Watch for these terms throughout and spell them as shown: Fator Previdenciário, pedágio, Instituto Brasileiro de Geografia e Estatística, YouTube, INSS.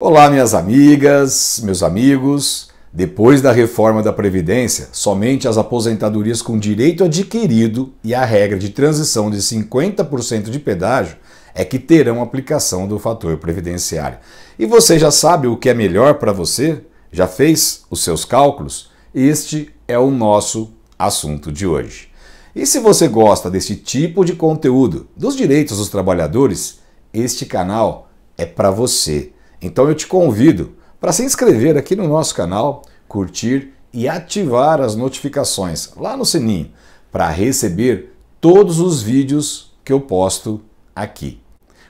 Olá, minhas amigas, meus amigos. Depois da reforma da Previdência, somente as aposentadorias com direito adquirido e a regra de transição de 50% de pedágio é que terão aplicação do fator previdenciário. E você já sabe o que é melhor para você? Já fez os seus cálculos? Este é o nosso assunto de hoje. E se você gosta desse tipo de conteúdo, dos direitos dos trabalhadores, este canal é para você. Então eu te convido para se inscrever aqui no nosso canal, curtir e ativar as notificações lá no sininho para receber todos os vídeos que eu posto aqui.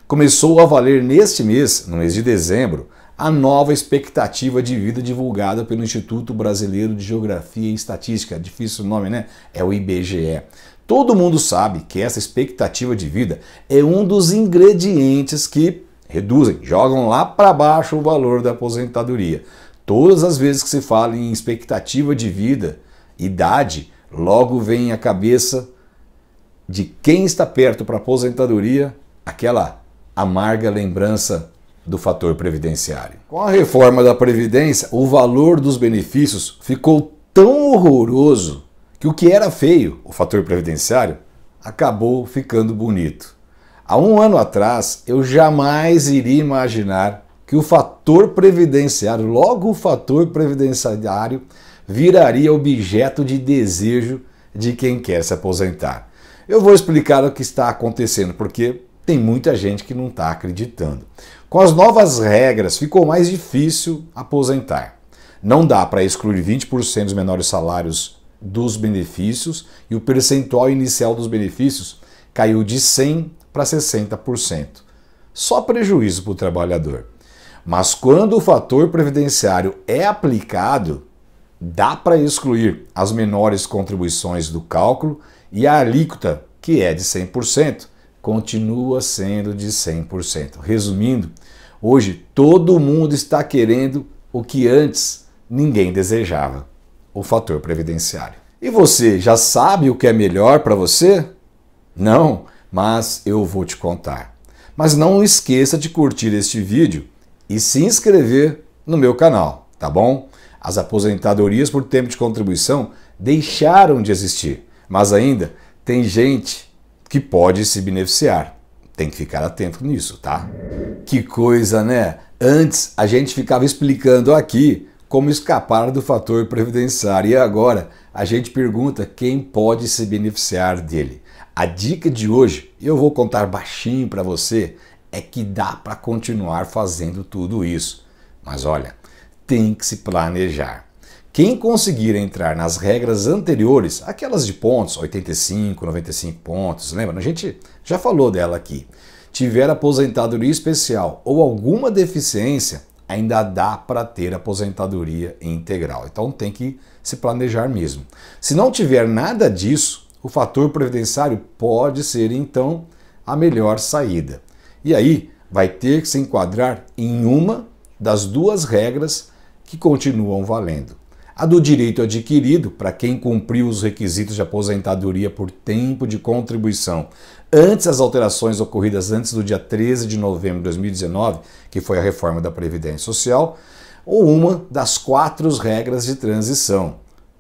Começou a valer neste mês, no mês de dezembro, a nova expectativa de vida divulgada pelo Instituto Brasileiro de Geografia e Estatística. Difícil o nome, né? É o IBGE. Todo mundo sabe que essa expectativa de vida é um dos ingredientes que reduzem, jogam lá para baixo o valor da aposentadoria. Todas as vezes que se fala em expectativa de vida, idade, logo vem à cabeça de quem está perto para a aposentadoria aquela amarga lembrança do fator previdenciário. Com a reforma da Previdência, o valor dos benefícios ficou tão horroroso que o que era feio, o fator previdenciário, acabou ficando bonito. Há um ano atrás, eu jamais iria imaginar que o fator previdenciário, logo o fator previdenciário, viraria objeto de desejo de quem quer se aposentar. Eu vou explicar o que está acontecendo, porque tem muita gente que não está acreditando. Com as novas regras, ficou mais difícil aposentar. Não dá para excluir 20% dos menores salários dos benefícios e o percentual inicial dos benefícios caiu de 100% para 60%. Só prejuízo para o trabalhador. Mas quando o fator previdenciário é aplicado, dá para excluir as menores contribuições do cálculo e a alíquota, que é de 100%, continua sendo de 100%. Resumindo, hoje todo mundo está querendo o que antes ninguém desejava, o fator previdenciário. E você já sabe o que é melhor para você? Não? Mas eu vou te contar. Mas não esqueça de curtir este vídeo e se inscrever no meu canal, tá bom? As aposentadorias por tempo de contribuição deixaram de existir, mas ainda tem gente que pode se beneficiar. Tem que ficar atento nisso, tá? Que coisa, né? Antes a gente ficava explicando aqui como escapar do fator previdenciário e agora a gente pergunta quem pode se beneficiar dele. A dica de hoje, eu vou contar baixinho para você, é que dá para continuar fazendo tudo isso. Mas olha, tem que se planejar. Quem conseguir entrar nas regras anteriores, aquelas de pontos, 85, 95 pontos, lembra? A gente já falou dela aqui. Tiver aposentadoria especial ou alguma deficiência, ainda dá para ter aposentadoria integral. Então tem que se planejar mesmo. Se não tiver nada disso, o fator previdenciário pode ser, então, a melhor saída. E aí vai ter que se enquadrar em uma das duas regras que continuam valendo. A do direito adquirido, para quem cumpriu os requisitos de aposentadoria por tempo de contribuição antes das alterações ocorridas antes do dia 13 de novembro de 2019, que foi a reforma da Previdência Social, ou uma das quatro regras de transição,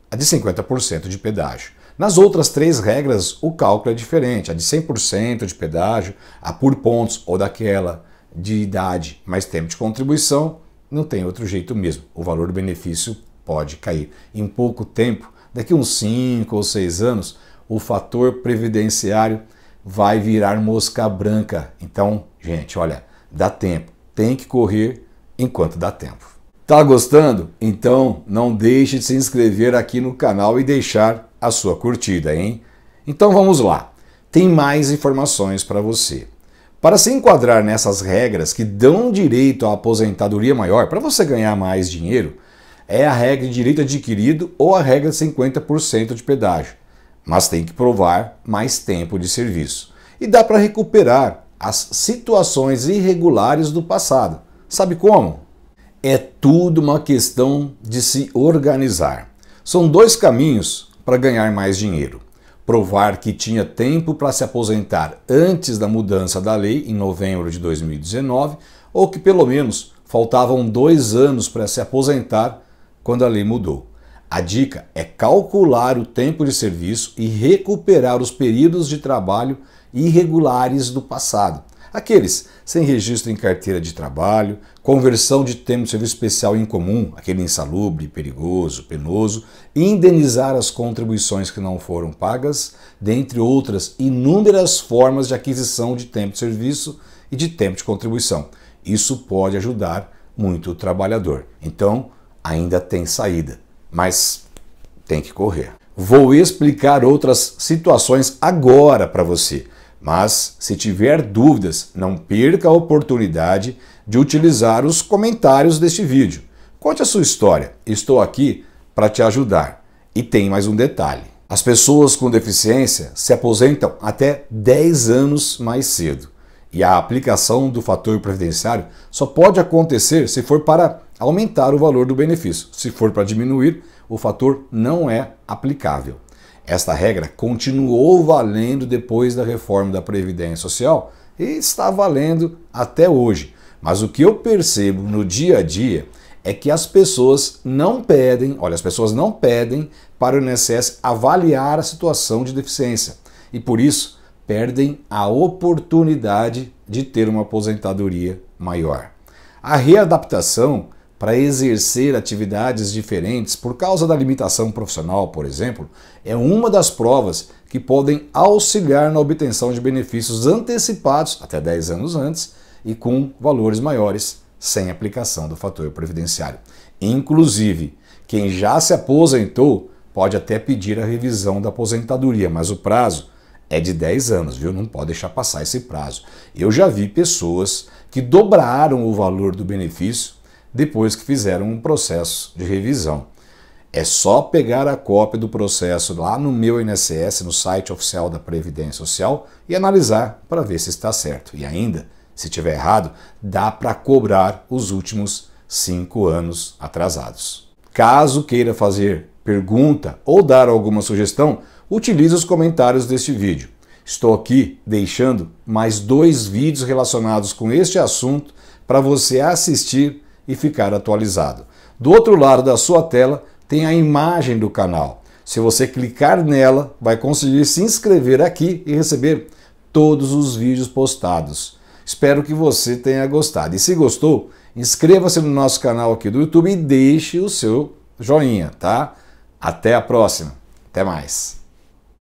a de 50% de pedágio. Nas outras três regras, o cálculo é diferente. A de 100% de pedágio, a por pontos ou daquela de idade mais tempo de contribuição, não tem outro jeito mesmo. O valor do benefício pode cair. Em pouco tempo, daqui uns 5 ou 6 anos, o fator previdenciário vai virar mosca branca. Então, gente, olha, dá tempo. Tem que correr enquanto dá tempo. Tá gostando? Então não deixe de se inscrever aqui no canal e deixar a sua curtida, hein? Então vamos lá, tem mais informações para você. Para se enquadrar nessas regras que dão direito à aposentadoria maior, para você ganhar mais dinheiro, é a regra de direito adquirido ou a regra de 50% de pedágio, mas tem que provar mais tempo de serviço. E dá para recuperar as situações irregulares do passado. Sabe como? É tudo uma questão de se organizar. São dois caminhos para ganhar mais dinheiro. Provar que tinha tempo para se aposentar antes da mudança da lei em novembro de 2019 ou que pelo menos Faltavam 2 anos para se aposentar quando a lei mudou. A dica é calcular o tempo de serviço e recuperar os períodos de trabalho irregulares do passado. Aqueles sem registro em carteira de trabalho, conversão de tempo de serviço especial em comum, aquele insalubre, perigoso, penoso, indenizar as contribuições que não foram pagas, dentre outras inúmeras formas de aquisição de tempo de serviço e de tempo de contribuição. Isso pode ajudar muito o trabalhador. Então, ainda tem saída, mas tem que correr. Vou explicar outras situações agora para você. Mas, se tiver dúvidas, não perca a oportunidade de utilizar os comentários deste vídeo. Conte a sua história, estou aqui para te ajudar. E tem mais um detalhe. As pessoas com deficiência se aposentam até 10 anos mais cedo. E a aplicação do fator previdenciário só pode acontecer se for para aumentar o valor do benefício. Se for para diminuir, o fator não é aplicável. Esta regra continuou valendo depois da reforma da Previdência Social e está valendo até hoje. Mas o que eu percebo no dia a dia é que as pessoas não pedem, olha, as pessoas não pedem para o INSS avaliar a situação de deficiência e por isso perdem a oportunidade de ter uma aposentadoria maior. A readaptação para exercer atividades diferentes por causa da limitação profissional, por exemplo, é uma das provas que podem auxiliar na obtenção de benefícios antecipados até 10 anos antes e com valores maiores, sem aplicação do fator previdenciário. Inclusive, quem já se aposentou pode até pedir a revisão da aposentadoria, mas o prazo é de 10 anos, viu? Não pode deixar passar esse prazo. Eu já vi pessoas que dobraram o valor do benefício depois que fizeram um processo de revisão. É só pegar a cópia do processo lá no Meu INSS, no site oficial da Previdência Social, e analisar para ver se está certo. E ainda, se tiver errado, dá para cobrar os últimos 5 anos atrasados. Caso queira fazer pergunta ou dar alguma sugestão, utilize os comentários deste vídeo. Estou aqui deixando mais 2 vídeos relacionados com este assunto para você assistir e ficar atualizado. Do outro lado da sua tela tem a imagem do canal. Se você clicar nela, vai conseguir se inscrever aqui e receber todos os vídeos postados. Espero que você tenha gostado. E se gostou, inscreva-se no nosso canal aqui do YouTube e deixe o seu joinha, tá? Até a próxima. Até mais.